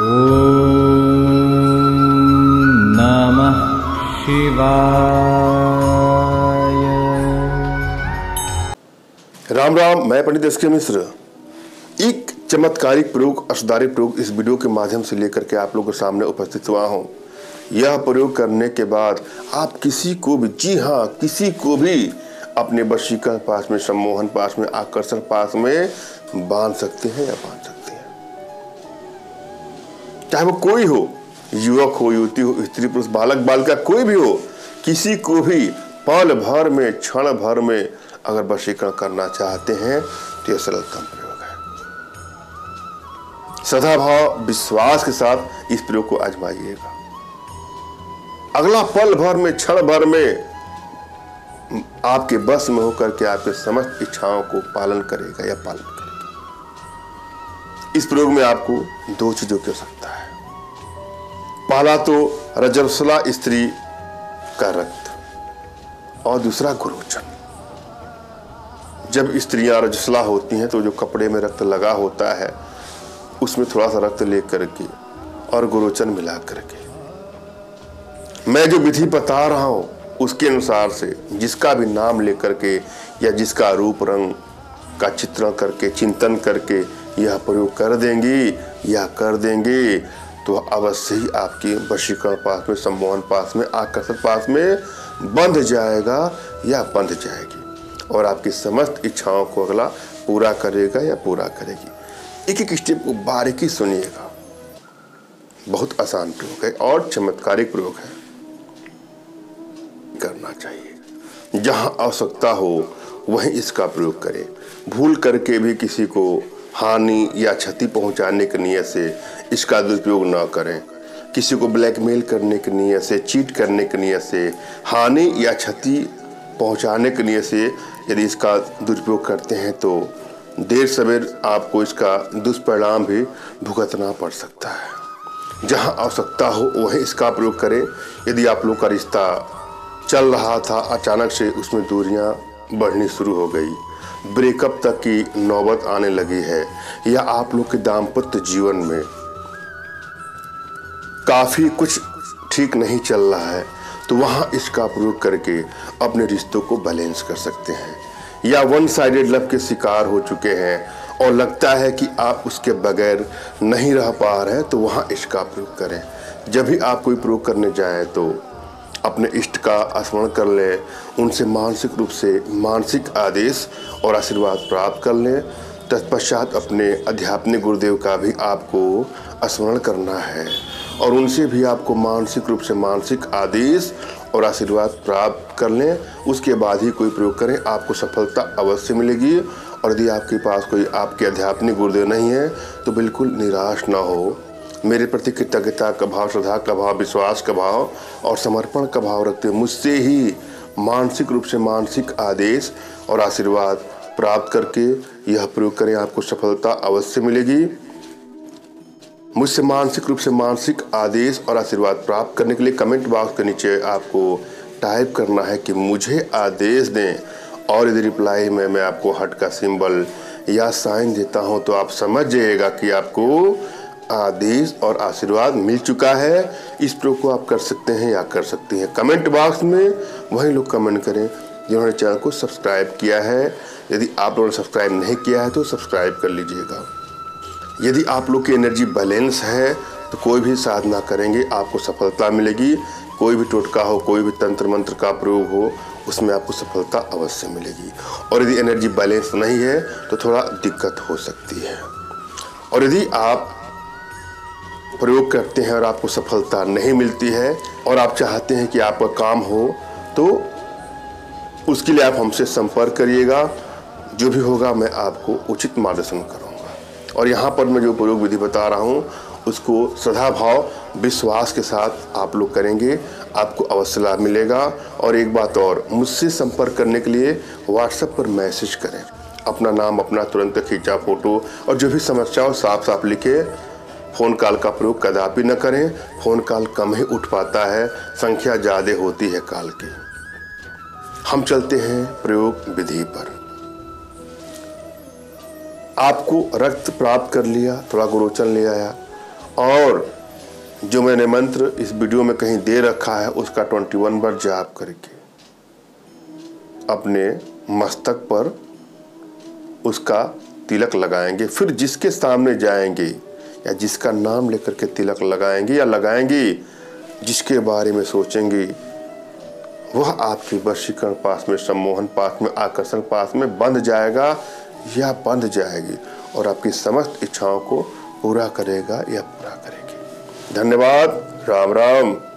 ॐ नमः शिवाय। राम राम, मैं पंडित एसके मिश्र। एक चमत्कारिक प्रयोग, असदारी प्रयोग इस वीडियो के माध्यम से लेकर के आप लोगों के सामने उपस्थित हुआ हूँ। यह प्रयोग करने के बाद आप किसी को भी, जी हाँ, किसी को भी अपने वशीकरण पास में, सम्मोहन पास में, आकर्षण पास में बांध सकते हैं या बांध सकते हैं। चाहे वो कोई हो, युवक हो, युवती हो, स्त्री पुरुष, बालक बालिका, कोई भी हो, किसी को भी पल भर में, क्षण भर में अगर वशीकरण करना चाहते हैं तो यह सरलतम प्रयोग है। सदाभाव विश्वास के साथ इस प्रयोग को आजमाइएगा। अगला पल भर में, क्षण भर में आपके बस में होकर के आपके समस्त इच्छाओं को पालन करेगा या पालन करेगा। इस प्रयोग में आपको दो चीजों की आवश्यकता है। पहला तो रजस्वला स्त्री का रक्त और दूसरा गुरोचन। जब स्त्रियां रजस्वला होती हैं तो जो कपड़े में रक्त लगा होता है उसमें थोड़ा सा रक्त ले करके और गुरोचन मिला करके, मैं जो विधि बता रहा हूं उसके अनुसार से जिसका भी नाम लेकर के या जिसका रूप रंग का चित्रण करके, चिंतन करके यह प्रयोग कर देंगी या कर देंगे तो अवश्य ही आपके वशीकरण पास में, सम्मोहन पास में, आकर्षण पास में बंध जाएगा या बंध जाएगी और आपकी समस्त इच्छाओं को अगला पूरा करेगा या पूरा करेगी। एक एक स्टेप को बारीकी सुनिएगा। बहुत आसान प्रयोग है और चमत्कारिक प्रयोग है, करना चाहिए। जहां आवश्यकता हो वहीं इसका प्रयोग करें। भूल करके भी किसी को हानि या क्षति पहुंचाने की नीयत से इसका दुरुपयोग ना करें। किसी को ब्लैकमेल करने की नीयत से, चीट करने की नीयत से, हानि या क्षति पहुंचाने की नीयत से यदि इसका दुरुपयोग करते हैं तो देर सवेर आपको इसका दुष्परिणाम भी भुगतना पड़ सकता है। जहाँ आवश्यकता हो वहीं इसका प्रयोग करें। यदि आप लोग का रिश्ता चल रहा था, अचानक से उसमें दूरियां बढ़नी शुरू हो गई, ब्रेकअप तक की नौबत आने लगी है, या आप लोग के दाम्पत्य जीवन में काफ़ी कुछ ठीक नहीं चल रहा है तो वहाँ इसका प्रयोग करके अपने रिश्तों को बैलेंस कर सकते हैं। या वन साइडेड लव के शिकार हो चुके हैं और लगता है कि आप उसके बगैर नहीं रह पा रहे हैं तो वहाँ इसका प्रयोग करें। जब भी आप कोई प्रयोग करने जाएँ तो अपने इष्ट का स्मरण कर लें, उनसे मानसिक रूप से मानसिक आदेश और आशीर्वाद प्राप्त कर लें। तत्पश्चात अपने आध्यात्मिक गुरुदेव का भी आपको स्मरण करना है और उनसे भी आपको मानसिक रूप से मानसिक आदेश और आशीर्वाद प्राप्त कर लें। उसके बाद ही कोई प्रयोग करें, आपको सफलता अवश्य मिलेगी। और यदि आपके पास कोई आपके आध्यात्मिक गुरुदेव नहीं है तो बिल्कुल निराश ना हो। मेरे प्रति कृतज्ञता का भाव, श्रद्धा का भाव, विश्वास का भाव और समर्पण का भाव रखते हुए मुझसे ही मानसिक रूप से मानसिक आदेश और आशीर्वाद प्राप्त करके यह प्रयोग करें, आपको सफलता अवश्य मिलेगी। मुझसे मानसिक रूप से मानसिक आदेश और आशीर्वाद प्राप्त करने के लिए कमेंट बॉक्स के नीचे आपको टाइप करना है कि मुझे आदेश दें और यदि रिप्लाई में मैं आपको हट का सिंबल या साइन देता हूँ तो आप समझ जाइएगा कि आपको आदेश और आशीर्वाद मिल चुका है। इस प्रयोग को आप कर सकते हैं या कर सकती हैं। कमेंट बॉक्स में वही लोग कमेंट करें जिन्होंने चैनल को सब्सक्राइब किया है। यदि आप लोगों ने सब्सक्राइब नहीं किया है तो सब्सक्राइब कर लीजिएगा। यदि आप लोग की एनर्जी बैलेंस है तो कोई भी साधना करेंगे आपको सफलता मिलेगी। कोई भी टोटका हो, कोई भी तंत्र मंत्र का प्रयोग हो, उसमें आपको सफलता अवश्य मिलेगी। और यदि एनर्जी बैलेंस नहीं है तो थोड़ा दिक्कत हो सकती है। और यदि आप प्रयोग करते हैं और आपको सफलता नहीं मिलती है और आप चाहते हैं कि आपका काम हो तो उसके लिए आप हमसे संपर्क करिएगा। जो भी होगा मैं आपको उचित मार्गदर्शन करूंगा। और यहाँ पर मैं जो प्रयोग विधि बता रहा हूँ उसको श्रद्धाभाव विश्वास के साथ आप लोग करेंगे, आपको अवश्य लाभ मिलेगा। और एक बात और, मुझसे संपर्क करने के लिए व्हाट्सएप पर मैसेज करें। अपना नाम, अपना तुरंत खींचा फोटो और जो भी समस्या हो साफ साफ लिखे। फ़ोन कॉल का प्रयोग कदापि न करें, फ़ोन कॉल कम ही उठ पाता है, संख्या ज़्यादा होती है कॉल की। हम चलते हैं प्रयोग विधि पर। आपको रक्त प्राप्त कर लिया, थोड़ा गुरोचन ले आया और जो मैंने मंत्र इस वीडियो में कहीं दे रखा है उसका 21 बार जाप करके अपने मस्तक पर उसका तिलक लगाएंगे। फिर जिसके सामने जाएंगे या जिसका नाम लेकर के तिलक लगाएंगे या लगाएंगी, जिसके बारे में सोचेंगी, वह आपके वशीकरण पास में, सम्मोहन पास में, आकर्षण पास में बंध जाएगा या बंध जाएगी और आपकी समस्त इच्छाओं को पूरा करेगा या पूरा करेगी। धन्यवाद। राम राम।